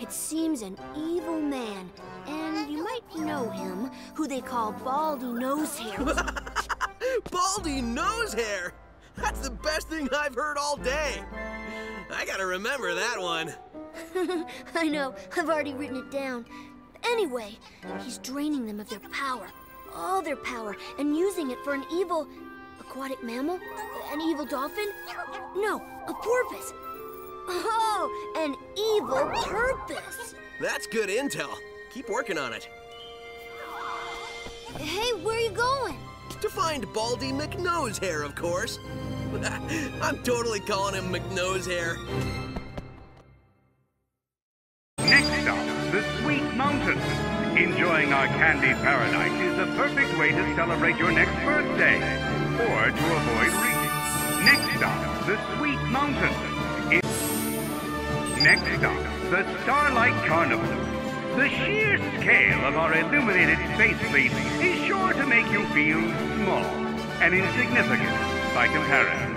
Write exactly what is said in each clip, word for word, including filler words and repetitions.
It seems an evil man, and you might know him, who they call Baldy Nosehair. Baldy Nosehair? That's the best thing I've heard all day. I gotta remember that one. I know. I've already written it down. Anyway, he's draining them of their power, all their power, and using it for an evil aquatic mammal? An evil dolphin? No, a porpoise. Oh, an evil purpose. That's good intel. Keep working on it. Hey, where are you going? To find Baldy McNosehair, of course. I'm totally calling him McNosehair. Next stop, the Sweet Mountain. Enjoying our candy paradise is the perfect way to celebrate your next birthday or to avoid reading. Next stop, the Sweet Mountain. Next stop, the Starlight Carnival. The sheer scale of our illuminated space fleet is sure to make you feel small and insignificant by comparison. You!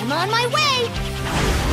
I'm on my way!